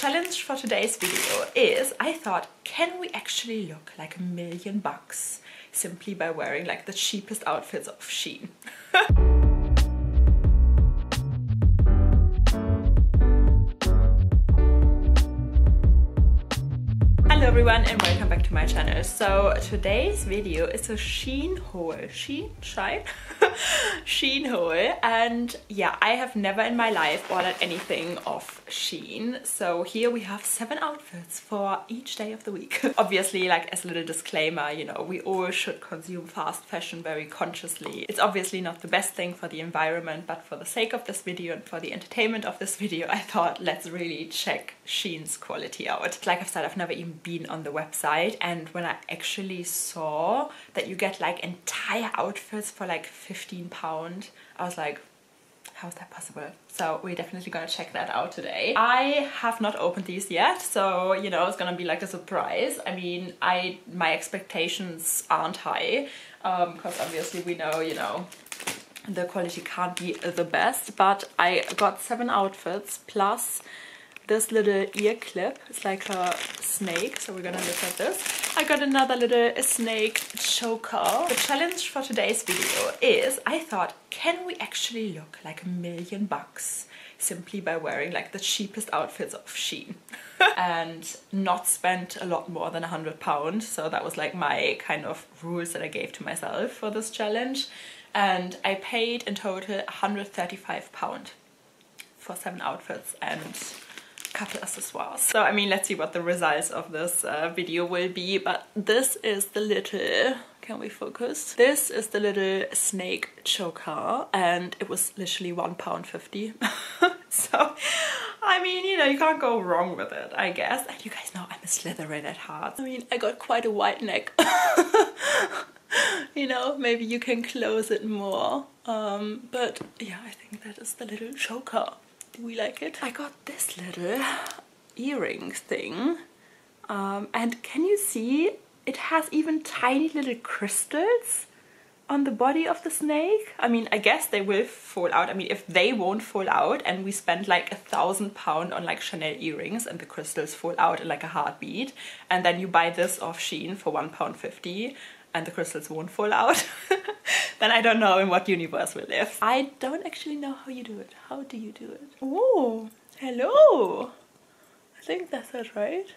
challenge for today's video is, I thought, can we actually look like $1,000,000 simply by wearing like the cheapest outfits of Shein? Hello everyone and welcome back to my channel. So today's video is a Shein haul. Shein haul, and yeah, I have never in my life ordered anything of Shein, so here we have 7 outfits for each day of the week. Obviously, like as a little disclaimer, you know, we all should consume fast fashion very consciously. It's obviously not the best thing for the environment, but for the sake of this video and for the entertainment of this video, I thought let's really check Shein's quality out. Like I've said, I've never even been on the website, and when I actually saw that you get like entire outfits for like £15, I was like, how is that possible? So we're definitely gonna check that out today. I have not opened these yet, so you know, it's gonna be like a surprise. I mean, my expectations aren't high, because obviously we know, you know, the quality can't be the best, but I got 7 outfits plus this little ear clip. It's like a snake, so we're gonna look at this. I got another little snake choker. The challenge for today's video is, I thought, can we actually look like $1,000,000 simply by wearing like the cheapest outfits of Shein and not spend a lot more than £100? So that was like my kind of rules that I gave to myself for this challenge, and I paid in total £135 for 7 outfits and couple accessoires. So I mean, let's see what the results of this video will be, but this is the little, can we focus? This is the little snake choker, and it was literally £1.50. So I mean, you know, you can't go wrong with it, I guess. And you guys know I'm a Slytherin at heart. I mean, I got quite a wide neck. You know, maybe you can close it more. But yeah, I think that is the little choker. Do we like it? I got this little earring thing, and can you see it has even tiny little crystals on the body of the snake? I mean, I guess they will fall out. I mean, if they won't fall out and we spend like £1,000 on like Chanel earrings and the crystals fall out in like a heartbeat, and then you buy this off Shein for £1.50 and the crystals won't fall out, then I don't know in what universe we live. I don't actually know how you do it. How do you do it? Oh, hello. I think that's it, right?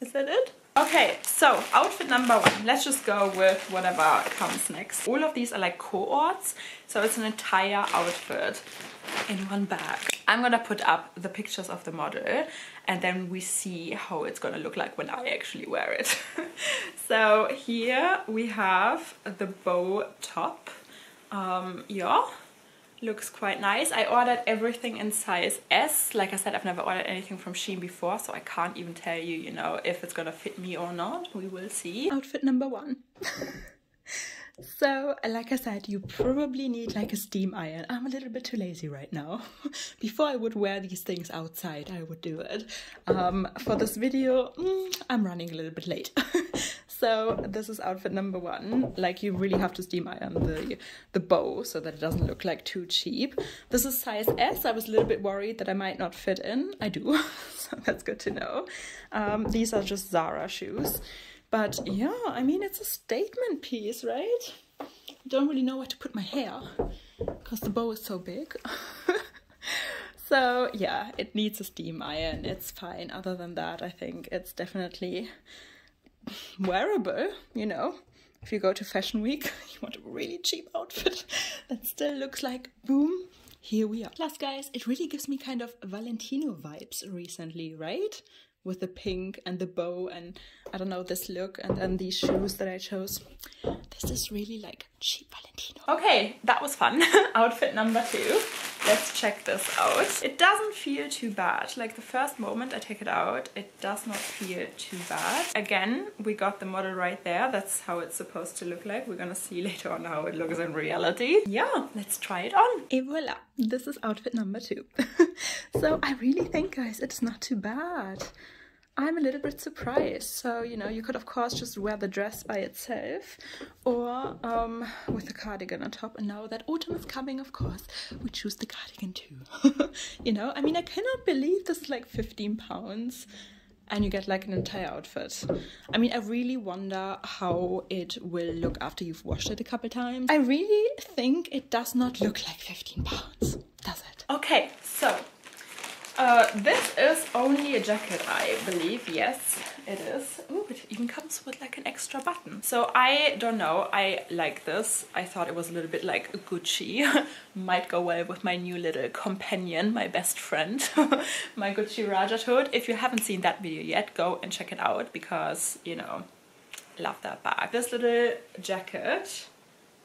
Is that it? Okay, so outfit number 1. Let's just go with whatever comes next. All of these are like cohorts, so it's an entire outfit in one bag. I'm gonna put up the pictures of the model and then we see how it's gonna look like when I actually wear it. So here we have the bow top. Yeah, looks quite nice. I ordered everything in size S. Like I said, I've never ordered anything from Shein before, so I can't even tell you, you know, if it's gonna fit me or not. We will see. Outfit number 1. So, like I said, you probably need like a steam iron. I'm a little bit too lazy right now. Before I would wear these things outside, I would do it. For this video, I'm running a little bit late. So this is outfit number 1. Like, you really have to steam iron the bow so that it doesn't look like too cheap. This is size S. I was a little bit worried that I might not fit in. I do, so that's good to know. These are just Zara shoes. But yeah, I mean, it's a statement piece, right? I don't really know where to put my hair because the bow is so big. So yeah, it needs a steam iron. It's fine. Other than that, I think it's definitely wearable, you know. If you go to Fashion Week, you want a really cheap outfit that still looks like boom. Here we are. Plus, guys, it really gives me kind of Valentino vibes recently, right? With the pink and the bow and I don't know, this look, and then these shoes that I chose. This is really like cheap Valentino. Okay, that was fun. Outfit number 2. Let's check this out. It doesn't feel too bad. Like the first moment I take it out, it does not feel too bad. Again, we got the model right there. That's how it's supposed to look like. We're gonna see later on how it looks in reality. Yeah, let's try it on. Et voila, this is outfit number 2. So I really think, guys, it's not too bad. I'm a little bit surprised. So, you know, you could of course just wear the dress by itself or with a cardigan on top. And now that autumn is coming, of course, we choose the cardigan too. You know, I mean, I cannot believe this is like £15 and you get like an entire outfit. I mean, I really wonder how it will look after you've washed it a couple times. I really think it does not look like £15, does it? Okay, so... this is only a jacket, I believe. Yes, it is. Ooh, it even comes with like an extra button. So I don't know, I like this. I thought it was a little bit like Gucci. Might go well with my new little companion, my best friend, my Gucci Rajah Tote. If you haven't seen that video yet, go and check it out because, you know, love that bag. This little jacket,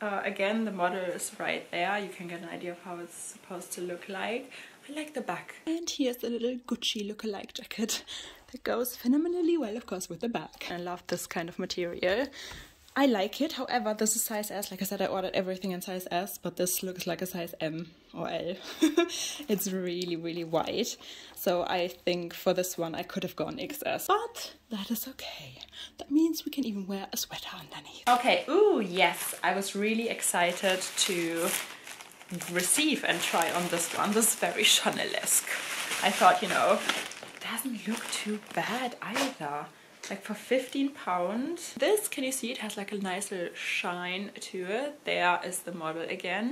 again, the model is right there. You can get an idea of how it's supposed to look like. I like the back. And here's a little Gucci lookalike jacket that goes phenomenally well, of course, with the back. I love this kind of material. I like it. However, this is size S. Like I said, I ordered everything in size S, but this looks like a size M or L. It's really, really wide. So I think for this one, I could have gone XS. But that is okay. That means we can even wear a sweater underneath. Okay. Ooh, yes. I was really excited to... receive and try on this one. This is very Chanel-esque. I thought, you know, it doesn't look too bad either. Like for £15. This, can you see, it has like a nice little shine to it. There is the model again.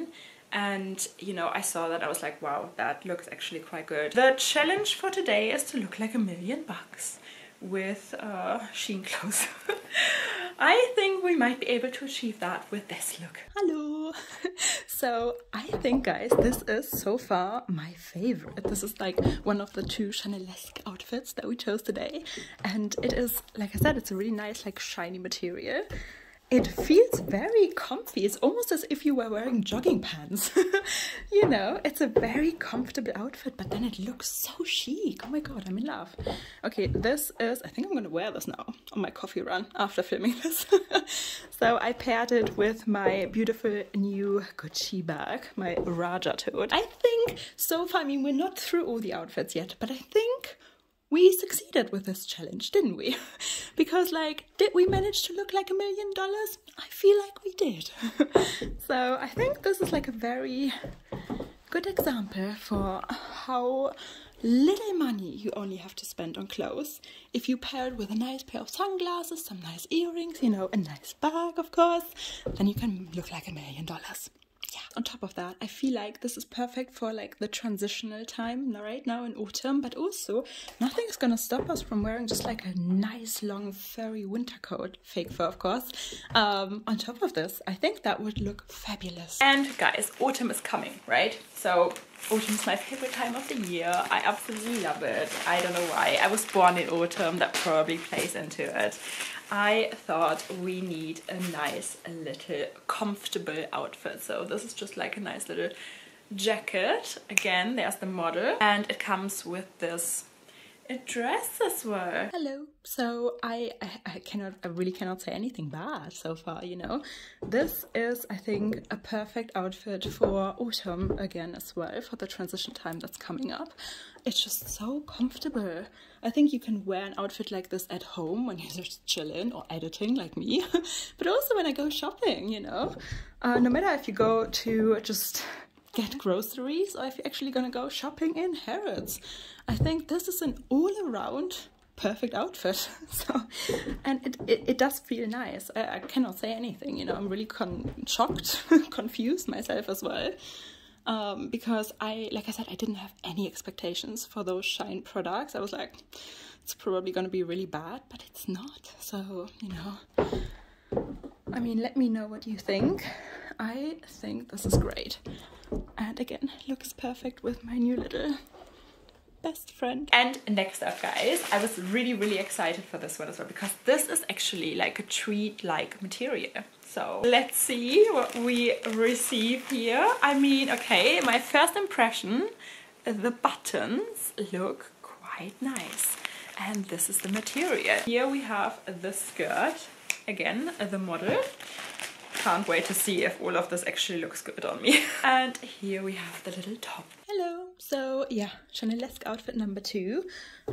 And, you know, I saw that, I was like, wow, that looks actually quite good. The challenge for today is to look like $1,000,000 with Shein clothes. I think we might be able to achieve that with this look. Hello! So I think, guys, this is so far my favorite. This is like one of the two Chanel-esque outfits that we chose today. And it is, like I said, it's a really nice, like, shiny material. It feels very comfy. It's almost as if you were wearing jogging pants. You know, it's a very comfortable outfit, but then it looks so chic. Oh my God, I'm in love. Okay, this is, I think I'm gonna wear this now on my coffee run after filming this. So I paired it with my beautiful new Gucci bag, my Rajah Tote. I think so far, I mean, we're not through all the outfits yet, but I think we succeeded with this challenge, didn't we? Because, like, did we manage to look like $1,000,000? I feel like we did. So I think this is like a very good example for how little money you only have to spend on clothes. If you pair it with a nice pair of sunglasses, some nice earrings, you know, a nice bag, of course, then you can look like $1,000,000. Yeah. On top of that, I feel like this is perfect for like the transitional time right now in autumn, but also nothing is gonna stop us from wearing just like a nice long furry winter coat, fake fur of course. On top of this, I think that would look fabulous. And guys, autumn is coming, right? So autumn is my favorite time of the year. I absolutely love it. I don't know why. I was born in autumn. That probably plays into it. I thought we need a nice little comfortable outfit. So this is just like a nice little jacket. Again, there's the model. And it comes with this dress as well. Hello. So I really cannot say anything bad so far, you know. This is, I think, a perfect outfit for autumn again as well, for the transition time that's coming up. It's just so comfortable. I think you can wear an outfit like this at home when you're just chilling or editing like me, but also when I go shopping, you know. No matter if you go to just get groceries or if you're actually gonna go shopping in Harrods. I think this is an all-around perfect outfit. So, and it does feel nice. I cannot say anything, you know. I'm really shocked, confused myself as well. Because like I said, I didn't have any expectations for those Shein products. I was like, it's probably gonna be really bad, but it's not. So, you know, I mean, let me know what you think. I think this is great. And again, looks perfect with my new little best friend. And next up, guys, I was really, really excited for this one as well, because this is actually like a tweed-like material. So let's see what we receive here. I mean, okay, my first impression, the buttons look quite nice. And this is the material. Here we have the skirt, again, the model. Can't wait to see if all of this actually looks good on me. And here we have the little top. Hello. So yeah, Chanel-esque outfit number 2.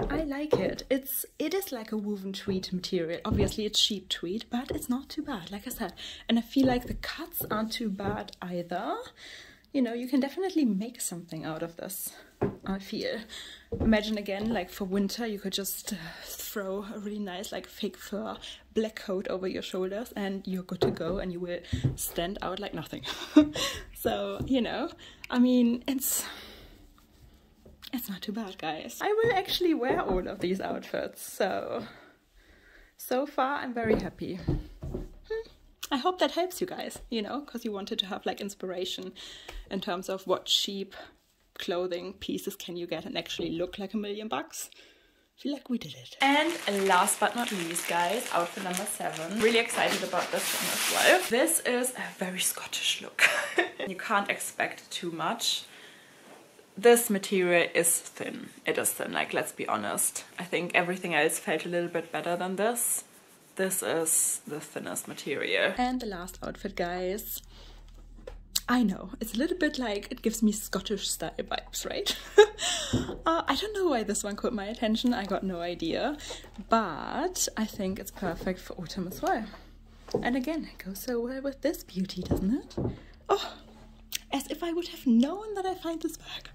I like it. It is like a woven tweed material. Obviously it's sheep tweed, but it's not too bad, like I said. And I feel like the cuts aren't too bad either. You know, you can definitely make something out of this, I feel. Imagine again, like for winter, you could just throw a really nice like fake fur black coat over your shoulders and you're good to go and you will stand out like nothing. So, you know, I mean, it's not too bad, guys. I will actually wear all of these outfits, so far I'm very happy. I hope that helps you guys, you know, because you wanted to have like inspiration in terms of what cheap clothing pieces can you get and actually look like $1,000,000. I feel like we did it. And last but not least, guys, outfit number 7. Really excited about this one as well. This is a very Scottish look. You can't expect too much. This material is thin. It is thin, like, let's be honest. I think everything else felt a little bit better than this. This is the thinnest material. And the last outfit, guys. I know, it's a little bit like, it gives me Scottish style vibes, right? I don't know why this one caught my attention, I got no idea. But I think it's perfect for autumn as well. And again, it goes so well with this beauty, doesn't it? Oh, as if I would have known that I find this bag.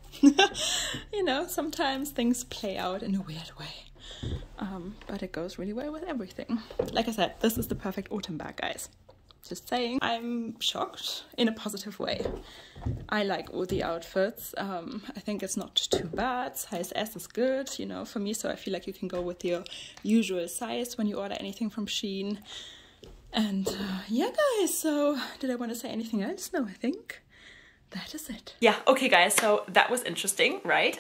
You know, sometimes things play out in a weird way. But it goes really well with everything. Like I said, this is the perfect autumn bag, guys. Just saying. I'm shocked in a positive way. I like all the outfits. I think it's not too bad. Size S is good, you know, for me. So I feel like you can go with your usual size when you order anything from Shein. And yeah, guys. So did I want to say anything else? No, I think that is it. Yeah, okay guys, so that was interesting, right?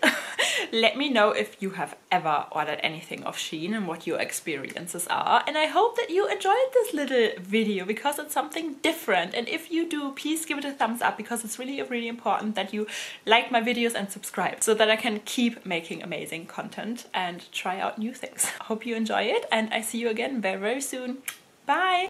Let me know if you have ever ordered anything of Shein and what your experiences are. And I hope that you enjoyed this little video because it's something different. And if you do, please give it a thumbs up because it's really, really important that you like my videos and subscribe so that I can keep making amazing content and try out new things. I hope you enjoy it and I see you again very, very soon. Bye!